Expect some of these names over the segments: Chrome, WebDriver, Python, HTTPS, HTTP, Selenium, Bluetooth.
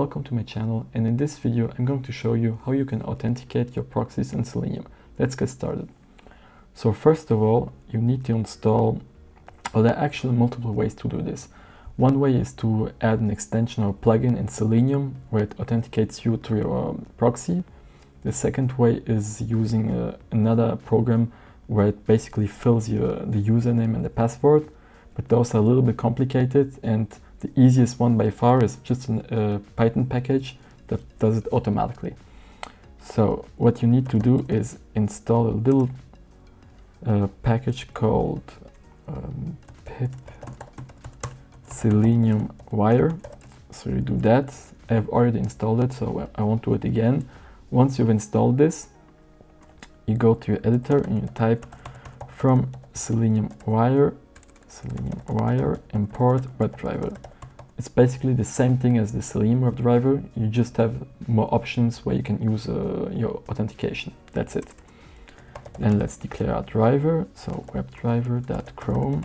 Welcome to my channel, and in this video I'm going to show you how you can authenticate your proxies in Selenium. Let's get started. So first of all, you need to install, well, there are actually multiple ways to do this. One way is to add an extension or plugin in Selenium where it authenticates you to your proxy. The second way is using another program where it basically fills the username and the password, but those are a little bit complicated, and the easiest one by far is just a Python package that does it automatically. So what you need to do is install a little package called pip selenium wire. So you do that. I've already installed it, so I won't do it again. Once you've installed this, you go to your editor and you type from selenium wire import WebDriver. It's basically the same thing as the Selenium WebDriver. You just have more options where you can use your authentication. That's it. Then let's declare our driver. So WebDriver.chrome.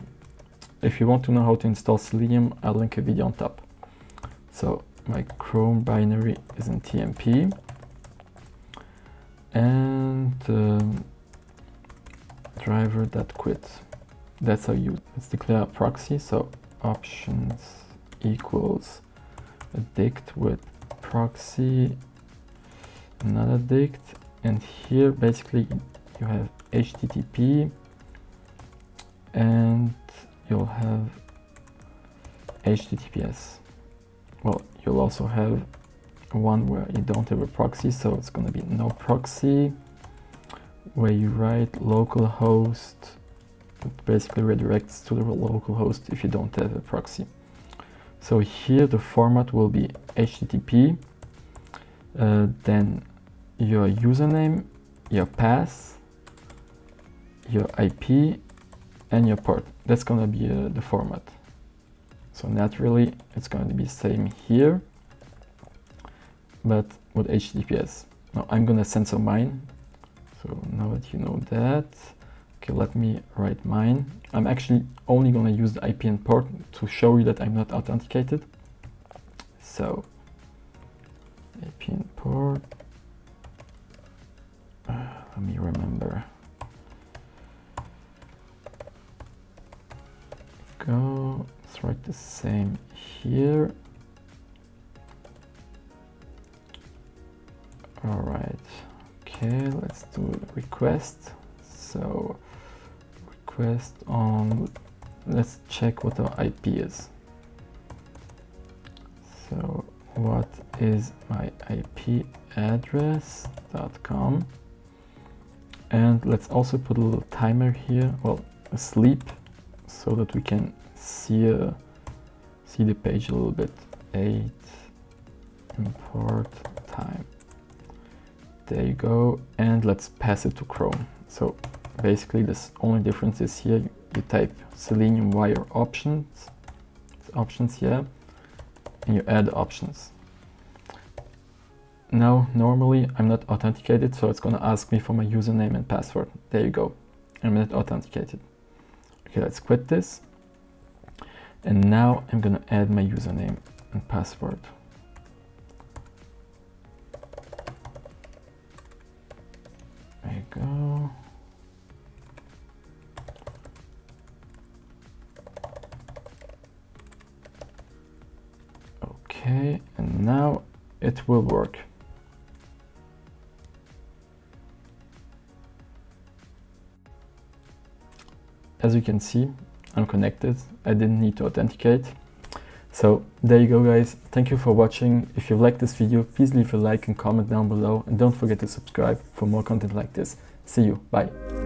If you want to know how to install Selenium, I'll link a video on top. So my Chrome binary is in TMP. And driver.quit. That's how you, let's declare a proxy. So options equals addict with proxy, not addict. And here basically you have HTTP and you'll have HTTPS. Well, you'll also have one where you don't have a proxy, so it's going to be no proxy, where you write localhost. It basically redirects to the local host if you don't have a proxy. So here the format will be HTTP, then your username, your pass, your IP, and your port. That's going to be the format. So naturally it's going to be same here, but with HTTPS. Now I'm going to censor mine. So now that you know that, okay, let me write mine. I'm actually only going to use the IP and port to show you that I'm not authenticated. So IP and port, let me remember. Go, let's write the same here. All right, okay, let's do request. So request on, let's check what our IP is. So what is my IP address .com, and let's also put a little timer here, well, a sleep, so that we can see the page a little bit. 8 import time. There you go, and let's pass it to Chrome. So basically this only difference is here you type Selenium wire options, it's options here, and you add options. Now normally I'm not authenticated, so it's going to ask me for my username and password. There you go, I'm not authenticated. Okay, let's quit this, and now I'm going to add my username and password. There you go. Okay, and now it will work. As you can see, I'm connected. I didn't need to authenticate. So there you go, guys. Thank you for watching. If you liked this video, please leave a like and comment down below, and don't forget to subscribe for more content like this. See you. Bye.